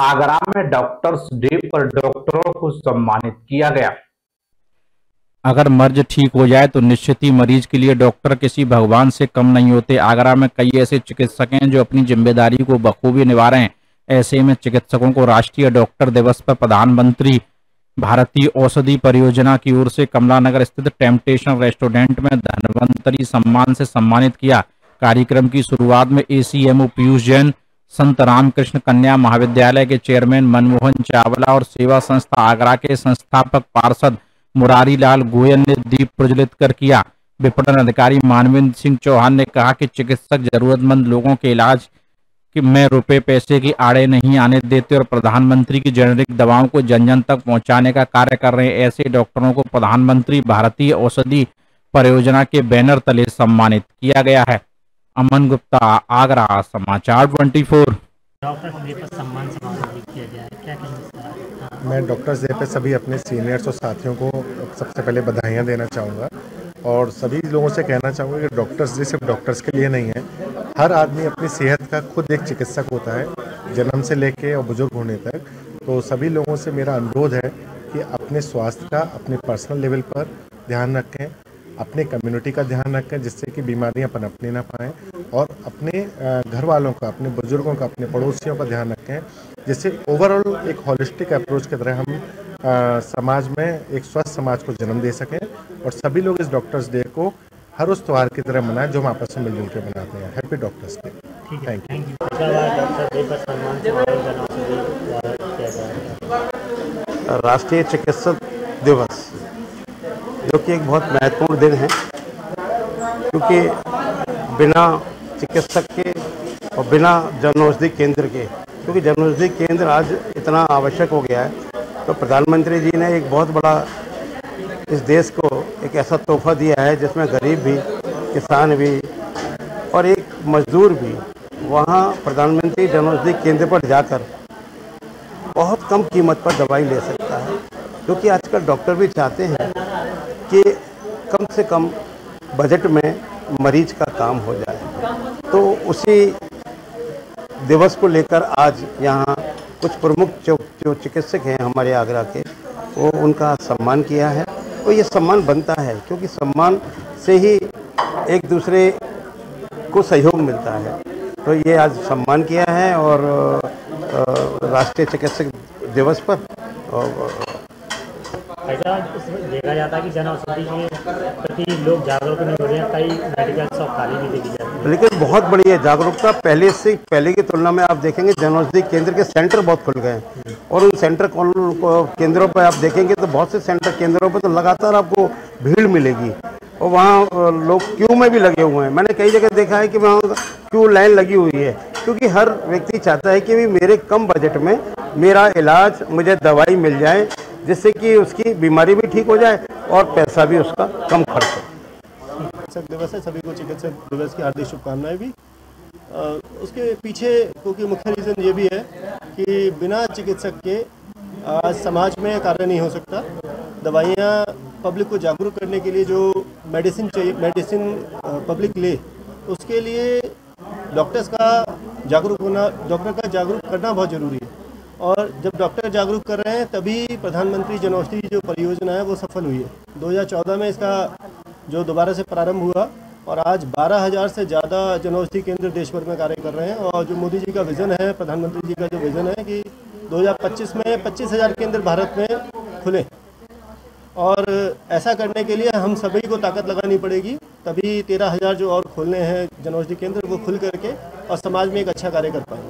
आगरा में doctors day पर डॉक्टरों को सम्मानित किया गया। अगर मर्ज ठीक हो जाए तो निश्चित ही मरीज के लिए डॉक्टर किसी भगवान से कम नहीं होते। आगरा में कई ऐसे चिकित्सक हैं जो अपनी जिम्मेदारी को बखूबी निभा रहे हैं। ऐसे में चिकित्सकों को राष्ट्रीय डॉक्टर दिवस पर प्रधानमंत्री भारतीय औषधि परियोजना की ओर से कमला नगर स्थित टेम्पटेशन रेस्टोरेंट में धनवंतरी सम्मान से सम्मानित किया। कार्यक्रम की शुरुआत में ACMO पीयूष जैन, संत रामकृष्ण कन्या महाविद्यालय के चेयरमैन मनमोहन चावला और सेवा संस्था आगरा के संस्थापक पार्षद मुरारी लाल गोयल ने दीप प्रज्वलित कर किया। विपणन अधिकारी मानविंद सिंह चौहान ने कहा कि चिकित्सक जरूरतमंद लोगों के इलाज में रुपए पैसे की आड़े नहीं आने देते और प्रधानमंत्री की जेनेरिक दवाओं को जन जन तक पहुंचाने का कार्य कर रहे हैं। ऐसे डॉक्टरों को प्रधानमंत्री भारतीय औषधि परियोजना के बैनर तले सम्मानित किया गया है। अमन गुप्ता, आगरा, समाचार 24। डॉक्टर्स डे पर सम्मान समारोह किया गया है, क्या कहेंगे? मैं डॉक्टर्स डे पर सभी अपने सीनियर्स और साथियों को सबसे पहले बधाइयाँ देना चाहूँगा और सभी लोगों से कहना चाहूँगा कि डॉक्टर्स डे सिर्फ डॉक्टर्स के लिए नहीं है। हर आदमी अपनी सेहत का खुद एक चिकित्सक होता है, जन्म से लेके और बुजुर्ग होने तक। तो सभी लोगों से मेरा अनुरोध है कि अपने स्वास्थ्य का अपने पर्सनल लेवल पर ध्यान रखें, अपने कम्युनिटी का ध्यान रखें जिससे कि बीमारियां पनपने ना पाएँ, और अपने घर वालों का, अपने बुजुर्गों का, अपने पड़ोसियों का ध्यान रखें, जिससे ओवरऑल एक होलिस्टिक अप्रोच की तरह हम समाज में एक स्वस्थ समाज को जन्म दे सकें। और सभी लोग इस डॉक्टर्स डे को हर उस त्योहार की तरह मनाएं जो हम आपस में मिलजुल के मनाते हैं। Happy doctors day. Thank you. राष्ट्रीय चिकित्सक दिवस जो कि एक बहुत महत्वपूर्ण दिन है, क्योंकि बिना चिकित्सक के और बिना जन औषधि केंद्र के, क्योंकि जन औषधि केंद्र आज इतना आवश्यक हो गया है, तो प्रधानमंत्री जी ने एक बहुत बड़ा इस देश को एक ऐसा तोहफा दिया है जिसमें गरीब भी, किसान भी और एक मजदूर भी वहाँ प्रधानमंत्री जन औषधि केंद्र पर जाकर बहुत कम कीमत पर दवाई ले सकता है। क्योंकि आजकल डॉक्टर भी चाहते हैं कि कम से कम बजट में मरीज का काम हो जाए। तो उसी दिवस को लेकर आज यहाँ कुछ प्रमुख जो चिकित्सक हैं हमारे आगरा के, वो उनका सम्मान किया है। तो ये सम्मान बनता है क्योंकि सम्मान से ही एक दूसरे को सहयोग मिलता है। तो ये आज सम्मान किया है और राष्ट्रीय चिकित्सक दिवस पर ऐसा देखा जाता है कि जन औषधि के प्रति लोग जागरूक नहीं हो रहे हैं, कई मेडिकल शॉप खाली भी देखी जाती है। लेकिन बहुत बढ़िया जागरूकता पहले से पहले की तुलना में आप देखेंगे जन औषधि केंद्र के सेंटर बहुत खुल गए हैं और उन सेंटर केंद्रों पर आप देखेंगे तो बहुत से सेंटर केंद्रों पर तो लगातार आपको भीड़ मिलेगी और वहाँ लोग क्यू में भी लगे हुए हैं। मैंने कई जगह देखा है कि वहाँ क्यू लाइन लगी हुई है, क्योंकि हर व्यक्ति चाहता है कि मेरे कम बजट में मेरा इलाज, मुझे दवाई मिल जाए जिससे कि उसकी बीमारी भी ठीक हो जाए और पैसा भी उसका कम खर्च हो। चिकित्सक दिवस है, सभी को चिकित्सक दिवस की हार्दिक शुभकामनाएं भी। उसके पीछे क्योंकि मुख्य रीज़न ये भी है कि बिना चिकित्सक के समाज में कार्य नहीं हो सकता। दवाइयाँ पब्लिक को जागरूक करने के लिए जो मेडिसिन चाहिए, मेडिसिन पब्लिक ले, उसके लिए डॉक्टर्स का जागरूक होना, डॉक्टर का जागरूक करना बहुत ज़रूरी है। और जब डॉक्टर जागरूक कर रहे हैं तभी प्रधानमंत्री जन औषधि जो परियोजना है वो सफल हुई है। 2014 में इसका जो दोबारा से प्रारंभ हुआ और आज 12,000 से ज़्यादा जन औषधि केंद्र देश भर में कार्य कर रहे हैं। और जो मोदी जी का विज़न है, प्रधानमंत्री जी का जो विज़न है कि 2025 में 25,000 केंद्र भारत में खुले, और ऐसा करने के लिए हम सभी को ताकत लगानी पड़ेगी। तभी 13,000 जो और खोलने हैं जन औषधि केंद्र, वो खुल करके और समाज में एक अच्छा कार्य कर पाएंगे।